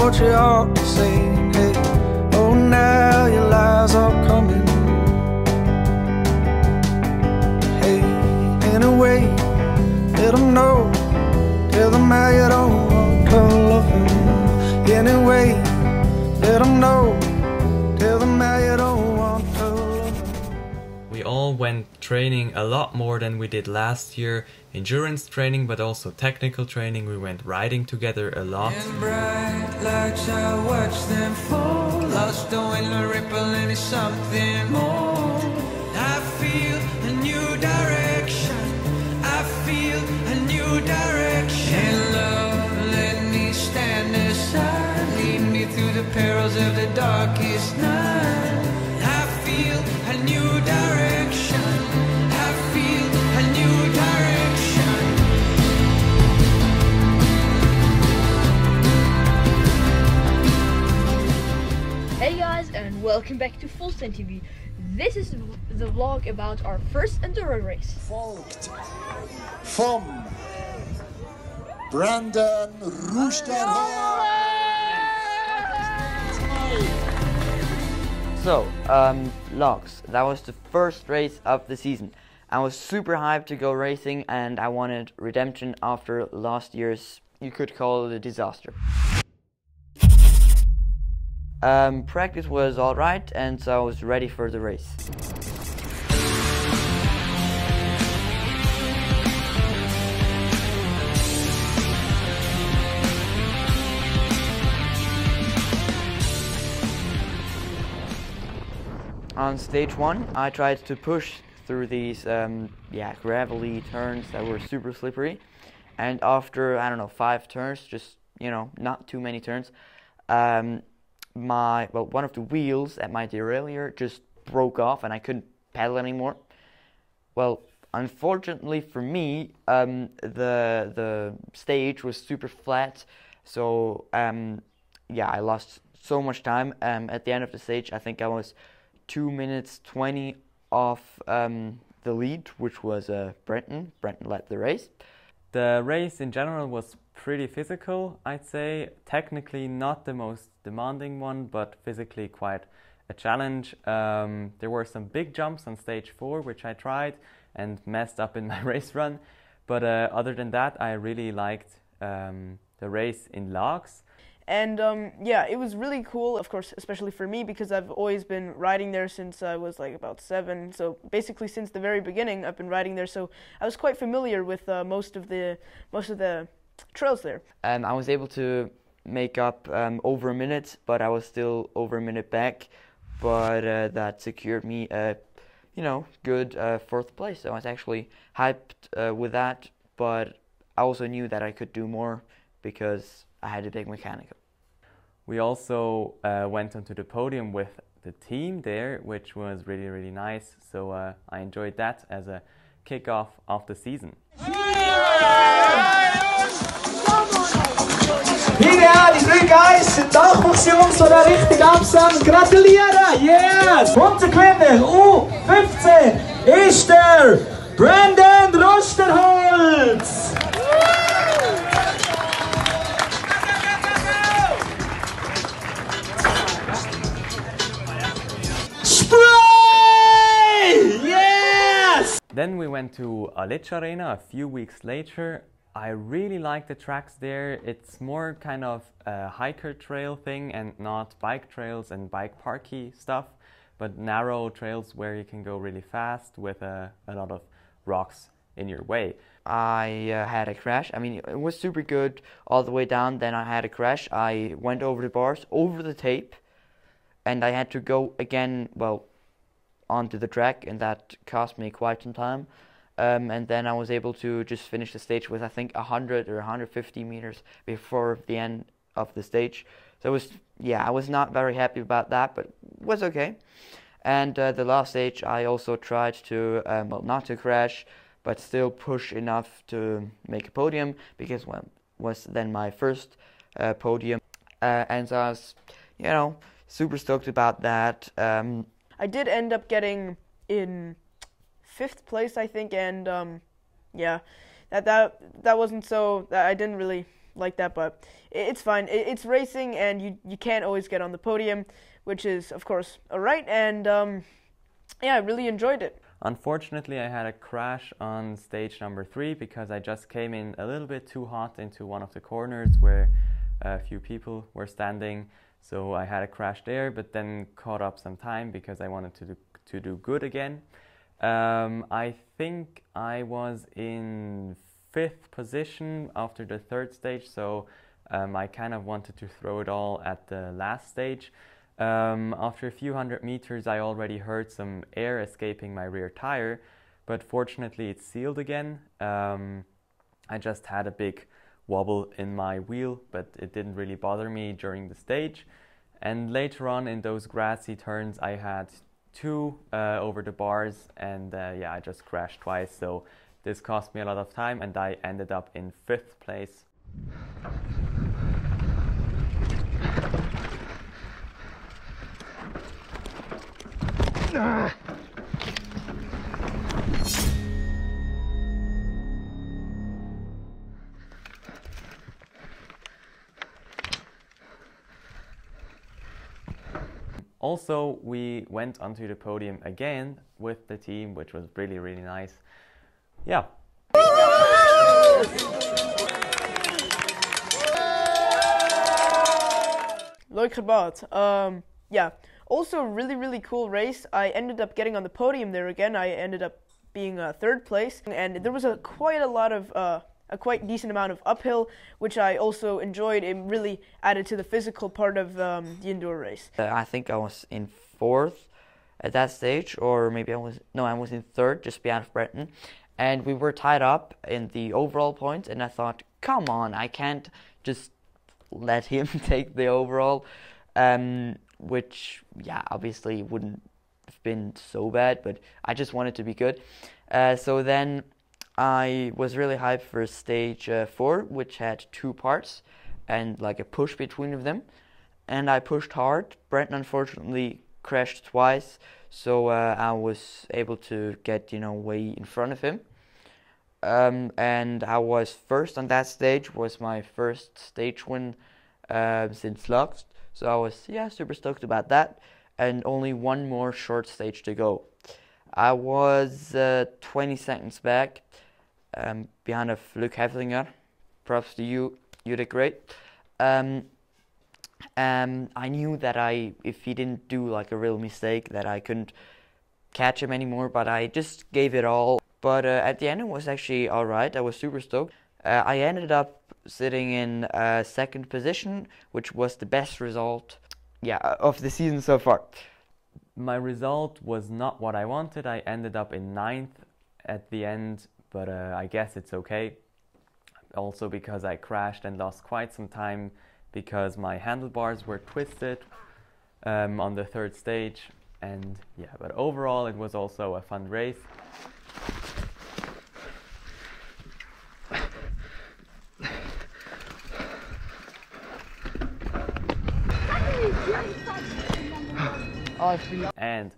what you ought to say. Hey, oh, now your lies are coming. Hey, anyway, let them know. Tell them how you don't want to love them. Anyway, let them know. Tell them how you don't want to love them. We all went training a lot more than we did last year. Endurance training, but also technical training. We went riding together a lot. Perils of the darkest night. I feel a new direction. I feel a new direction. Hey guys, and welcome back to FullsendTV. This is the vlog about our first enduro race. From Brendon Rusterholz. So, Laax, that was the first race of the season. I was super hyped to go racing and I wanted redemption after last year's, you could call it a disaster. Practice was alright and so I was ready for the race. On stage one, I tried to push through these gravelly turns that were super slippery, and after, I don't know, 5 turns, just, you know, not too many turns, one of the wheels at my derailleur just broke off and I couldn't pedal anymore. Well, unfortunately for me, the stage was super flat, so yeah, I lost so much time. At the end of the stage, I think I was 2 minutes 20 off the lead, which was Brendon. Brendon led the race. The race in general was pretty physical, I'd say. Technically not the most demanding one, but physically quite a challenge. There were some big jumps on stage 4, which I tried and messed up in my race run. But other than that, I really liked the race in Laax. And yeah, it was really cool, of course, especially for me, because I've always been riding there since I was like about 7. So basically since the very beginning, I've been riding there. So I was quite familiar with most of the trails there. And I was able to make up over a minute, but I was still over a minute back. But that secured me a, you know, good 4th place. So I was actually hyped with that, but I also knew that I could do more because I had a big mechanical. We also went onto the podium with the team there, which was really, really nice. So I enjoyed that as a kickoff of the season. Ideal, die 3 guys sind auch Maximum, so da richtig absam. Gratuliere, yes! Und der Gewinner U15 ist der Brendon Rusterholz. Then we went to Aletsch Arena a few weeks later. I really like the tracks there. It's more kind of a hiker trail thing and not bike trails and bike parky stuff, but narrow trails where you can go really fast with a lot of rocks in your way. I had a crash. I mean, it was super good all the way down. Then I had a crash. I went over the bars, over the tape, and I had to go again, well, onto the track, and that cost me quite some time. And then I was able to just finish the stage with, I think, 100 or 150 meters before the end of the stage. So it was, yeah, I was not very happy about that, but it was okay. And the last stage, I also tried to, well, not to crash, but still push enough to make a podium, because well, it was then my first podium. And so I was, you know, super stoked about that. I did end up getting in 5th place, I think, and yeah, that wasn't so. I didn't really like that, but it's fine. It's racing, and you can't always get on the podium, which is, of course, all right. And yeah, I really enjoyed it. Unfortunately, I had a crash on stage number 3 because I just came in a little bit too hot into one of the corners where a few people were standing. So I had a crash there, but then caught up some time because I wanted to do good again. I think I was in 5th position after the 3rd stage, so I kind of wanted to throw it all at the last stage. After a few hundred meters, I already heard some air escaping my rear tire, but fortunately it sealed again. I just had a big wobble in my wheel, but it didn't really bother me during the stage. And later on in those grassy turns, I had 2 over the bars, and yeah, I just crashed twice, so this cost me a lot of time, and I ended up in 5th place. Also, we went onto the podium again with the team, which was really, really nice. Yeah. Leukerbad. Yeah. Also, really, really cool race. I ended up getting on the podium there again. I ended up being 3rd place, and there was a quite decent amount of uphill, which I also enjoyed. It really added to the physical part of the indoor race. I think I was in 4th at that stage, or maybe I was in 3rd, just beyond Breton, and we were tied up in the overall points, and I thought, come on, I can't just let him take the overall, which, yeah, obviously wouldn't have been so bad, but I just wanted to be good. So then I was really hyped for stage 4, which had 2 parts and like a push between of them, and I pushed hard. Brendon unfortunately crashed twice, so I was able to get, you know, way in front of him, and I was 1st on that stage. Was my 1st stage win since Laax, so I was, yeah, super stoked about that, and only 1 more short stage to go. I was 20 seconds back, behind of Luke Heflinger. Props to you, you did great. I knew that if he didn't do like a real mistake, that I couldn't catch him anymore, but I just gave it all. But at the end it was actually alright. I was super stoked. I ended up sitting in 2nd position, which was the best result, yeah, of the season so far. My result was not what I wanted. I ended up in 9th at the end, but I guess it's okay. Also because I crashed and lost quite some time because my handlebars were twisted on the 3rd stage. And yeah, but overall it was also a fun race. And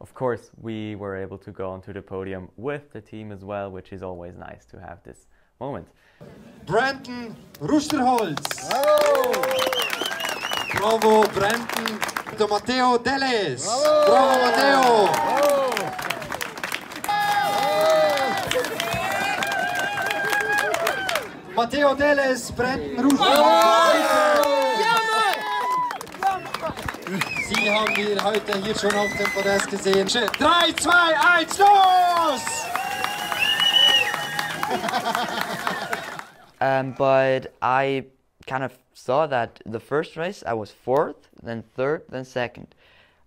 of course we were able to go onto the podium with the team as well, which is always nice to have this moment. Brendon Rusterholz. Bravo. Bravo Brendon. To Matteo Deleze. Bravo, bravo Matteo. Bravo. Bravo. Matteo Deleze, Brendon Rusterholz. Sie haben wir heute hier schon auf dem Podest gesehen. 3, 2, 1, los! But I kind of saw that the 1st race I was 4th, then 3rd, then 2nd.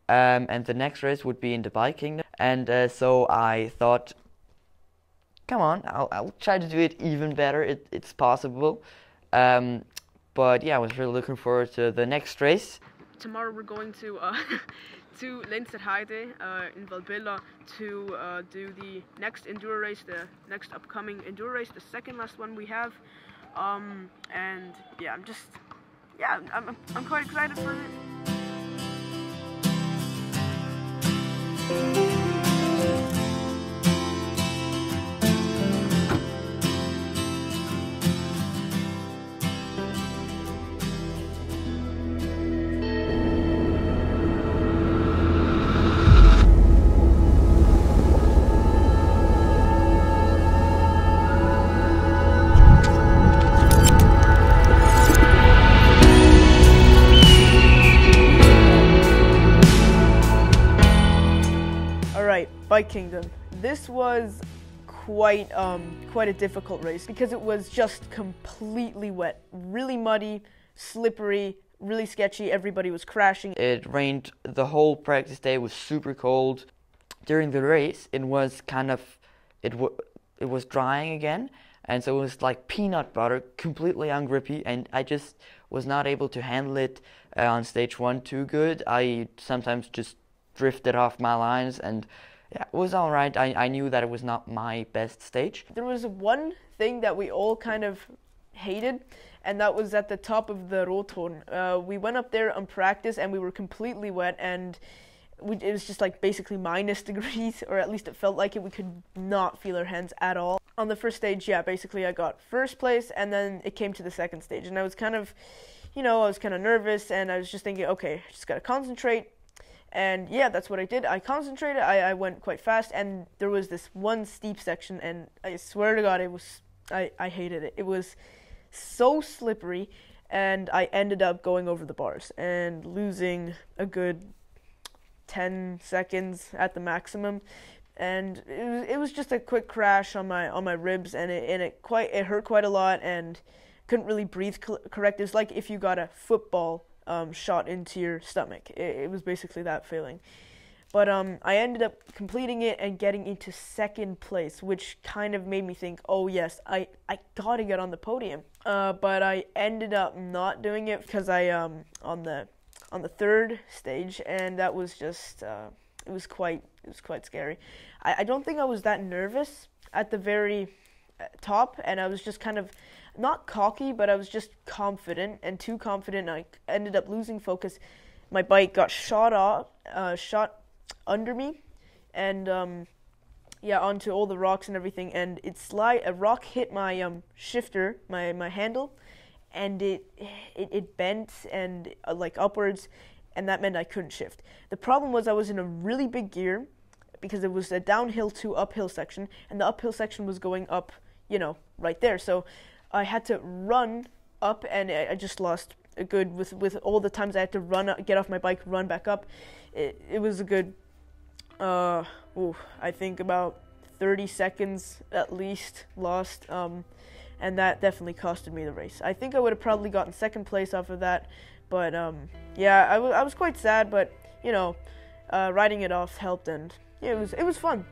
And the next race would be in the Bike Kingdom. And so I thought, come on, I'll try to do it even better. It's possible. But yeah, I was really looking forward to the next race. Tomorrow we're going to Lenzerheide in Valbella to do the next enduro race, the next upcoming enduro race, the 2nd last one we have. And yeah, I'm quite excited for it. Bike Kingdom. This was quite quite a difficult race because it was just completely wet, really muddy, slippery, really sketchy. Everybody was crashing. It rained the whole practice day. It was super cold. During the race, it was kind of it was drying again, and so it was like peanut butter, completely ungrippy, and I just was not able to handle it on stage one too good. I sometimes just drifted off my lines, and yeah, it was all right. I knew that it was not my best stage. There was one thing that we all kind of hated, and that was at the top of the Rothorn. We went up there on practice, and we were completely wet, and it was just like basically -degrees, or at least it felt like it. We could not feel our hands at all. On the first stage, yeah, basically I got first place, and then it came to the second stage, and I was kind of, you know, I was kind of nervous, and I was just thinking, okay, I just gotta concentrate. And yeah, that's what I did. I concentrated, I went quite fast, and there was this one steep section, and I swear to God, it was, I hated it. It was so slippery, and I ended up going over the bars and losing a good 10 seconds at the maximum, and it was just a quick crash on my ribs, and it hurt quite a lot, and couldn't really breathe correct. It was like if you got a football shot into your stomach. It was basically that feeling. But I ended up completing it and getting into second place, which kind of made me think, oh yes, I gotta get on the podium. But I ended up not doing it because I on the third stage, and that was just, it was quite scary. I don't think I was that nervous at the very top, and I was just kind of, not cocky, but I was just confident, and too confident, and I ended up losing focus. My bike got shot under me, and yeah, onto all the rocks and everything, and a rock hit my shifter, my handle, and it bent and like upwards, and that meant I couldn't shift. The problem was I was in a really big gear because it was a downhill to uphill section, and the uphill section was going up, you know, right there. So I had to run up, and I just lost a good with all the times I had to run up, get off my bike, run back up. It was a good, I think about 30 seconds at least lost. And that definitely costed me the race. I think I would have probably gotten second place off of that, but yeah, I was quite sad, but you know, riding it off helped, and yeah, it was fun.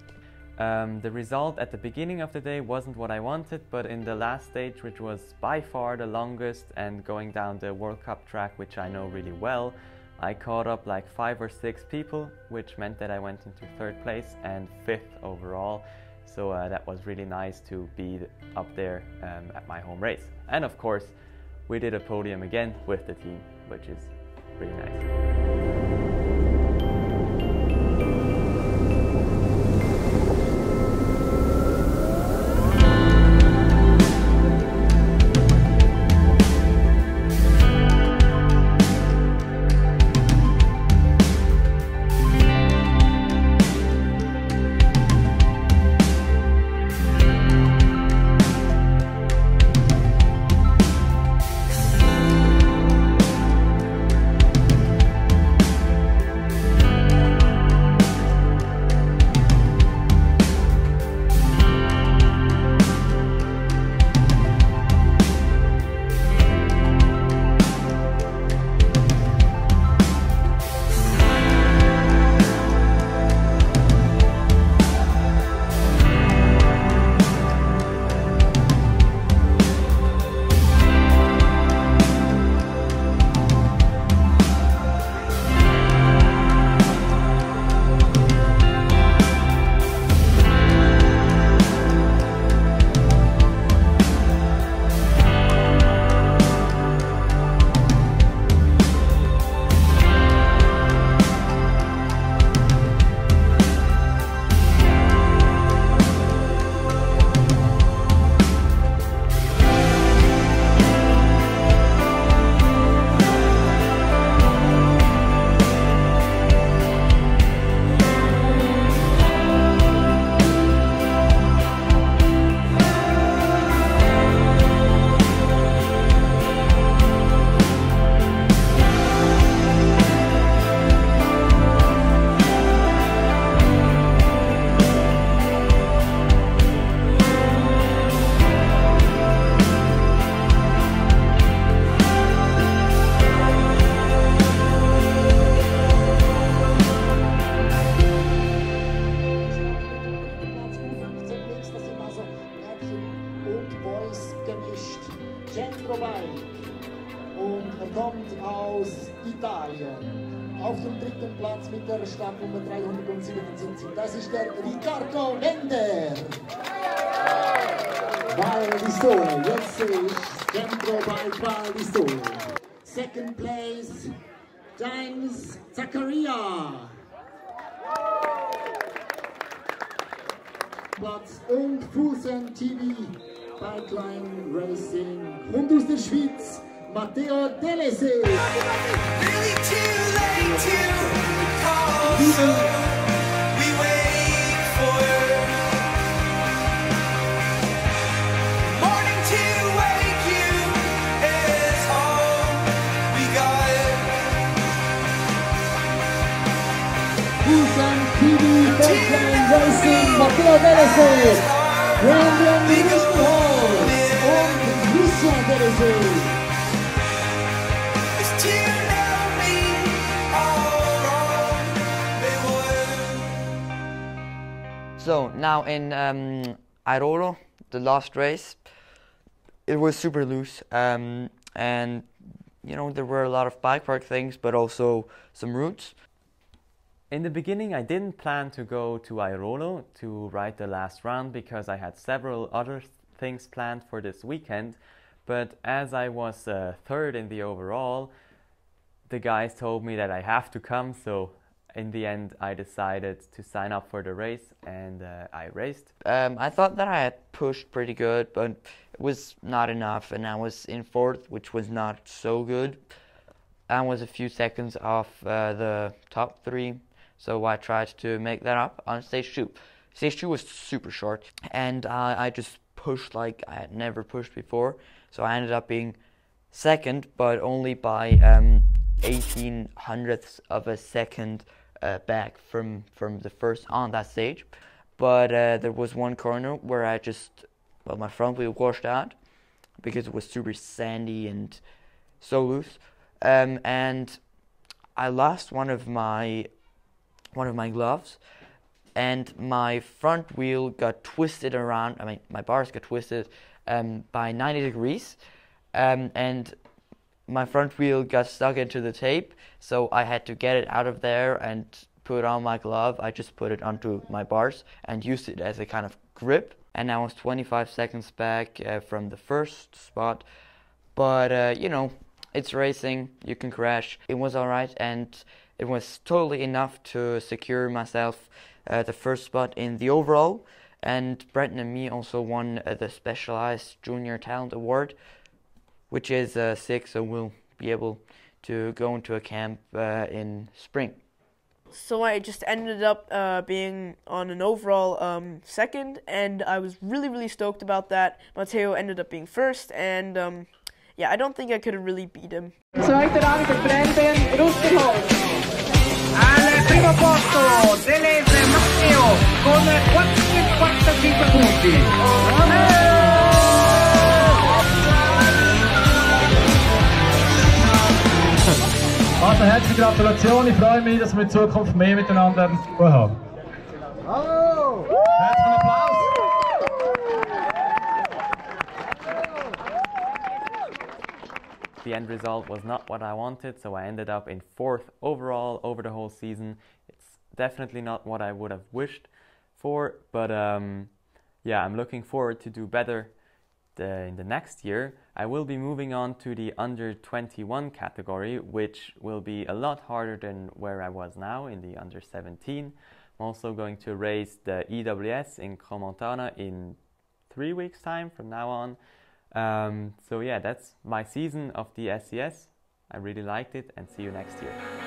The result at the beginning of the day wasn't what I wanted, but in the last stage, which was by far the longest, and going down the World Cup track, which I know really well, I caught up like 5 or 6 people, which meant that I went into third place and 5th overall. So that was really nice to be up there at my home race. And of course, we did a podium again with the team, which is really nice. Centrobike und kommt aus Italien. Auf dem dritten Platz mit der Startnummer 377. Das ist der Riccardo Bender. Val di Sole. Jetzt ist Centrobike Val di Sole. Second place, James Zakaria. Platz und FullsendTV Bikeline Racing. Und aus der Schweiz, Matteo Deleze. Brendon Rusterholz und Christian Deleze. So now in Airolo, the last race, it was super loose, and you know, there were a lot of bike park things, but also some routes. In the beginning, I didn't plan to go to Airolo to ride the last round because I had several other things planned for this weekend. But as I was third in the overall, the guys told me that I have to come, so in the end, I decided to sign up for the race, and I raced. I thought that I had pushed pretty good, but it was not enough, and I was in fourth, which was not so good. I was a few seconds off the top three, so I tried to make that up on stage two. Stage two was super short, and I just pushed like I had never pushed before, so I ended up being second, but only by 0.18 of a second back from the first on that stage. But there was one corner where I just, well, my front wheel washed out because it was super sandy and so loose, and I lost one of my gloves, and my front wheel got twisted around. I mean, my bars got twisted by 90 degrees, and my front wheel got stuck into the tape, so I had to get it out of there and put on my glove. I just put it onto my bars and used it as a kind of grip. And I was 25 seconds back from the first spot. But, you know, it's racing, you can crash. It was alright, and it was totally enough to secure myself the first spot in the overall. And Brendon and me also won the Specialized Junior Talent Award, which is 6, so we'll be able to go into a camp in spring. So I just ended up being on an overall second, and I was really, really stoked about that. Matteo ended up being first, and yeah, I don't think I could have really beat him. Zweiter Rang für Brendon Rusterholz. Al primo posto Deleze Matteo con 445 punti. Also herzliche Gratulation, ich freue mich, dass wir in Zukunft mehr miteinander zu tun haben. Hallo! Herzlichen Applaus! The end result was not what I wanted, so I ended up in fourth overall over the whole season. It's definitely not what I would have wished for, but yeah, I'm looking forward to do better in the next year. I will be moving on to the under 21 category, which will be a lot harder than where I was now in the under 17. I'm also going to race the EWS in Comontana in 3 weeks time from now on. So yeah, that's my season of the SES. I really liked it, and see you next year.